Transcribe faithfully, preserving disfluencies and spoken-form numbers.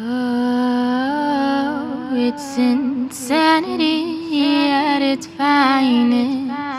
Oh, it's insanity at its finest.